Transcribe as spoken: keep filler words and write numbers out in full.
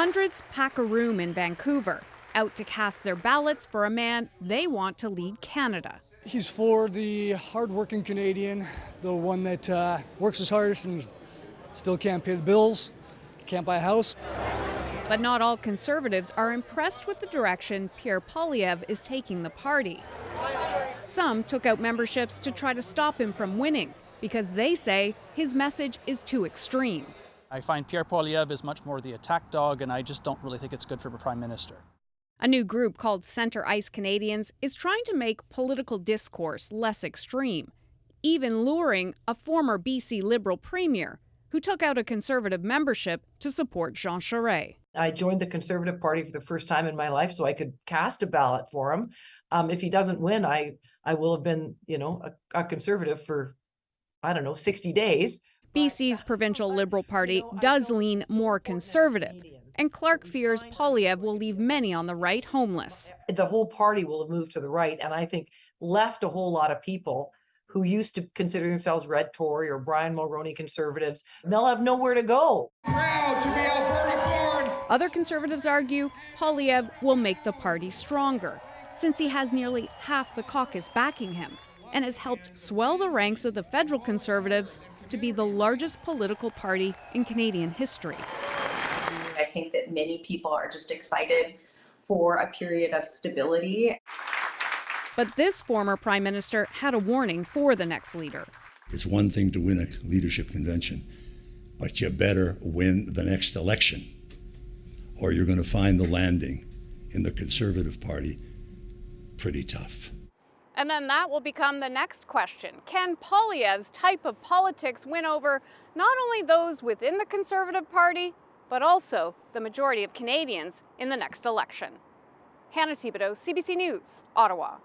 Hundreds pack a room in Vancouver, out to cast their ballots for a man they want to lead Canada. He's for the hard-working Canadian, the one that uh, works his hardest and still can't pay the bills, can't buy a house. But not all Conservatives are impressed with the direction Pierre Poilievre is taking the party. Some took out memberships to try to stop him from winning because they say his message is too extreme. I find Pierre Poilievre is much more the attack dog, and I just don't really think it's good for a prime minister. A new group called Centre Ice Canadians is trying to make political discourse less extreme, even luring a former B C Liberal premier who took out a Conservative membership to support Jean Charest. I joined the Conservative Party for the first time in my life, so I could cast a ballot for him. Um, if he doesn't win, I, I will have been, you know, a, a Conservative for, I don't know, sixty days. B C's provincial Liberal Party does lean more Conservative, and Clark fears Poilievre will leave many on the right homeless. The whole party will have moved to the right, and I think left a whole lot of people who used to consider themselves Red Tory or Brian Mulroney Conservatives. They'll have nowhere to go. Proud to be Alberta-born. Other Conservatives argue Poilievre will make the party stronger, since he has nearly half the caucus backing him and has helped swell the ranks of the federal Conservatives to be the largest political party in Canadian history. I think that many people are just excited for a period of stability. But this former prime minister had a warning for the next leader. It's one thing to win a leadership convention, but you better win the next election, or you're going to find the landing in the Conservative Party pretty tough. And then that will become the next question. Can Poilievre's type of politics win over not only those within the Conservative Party, but also the majority of Canadians in the next election? Hannah Thibodeau, C B C News, Ottawa.